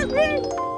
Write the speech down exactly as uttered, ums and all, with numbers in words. Woo!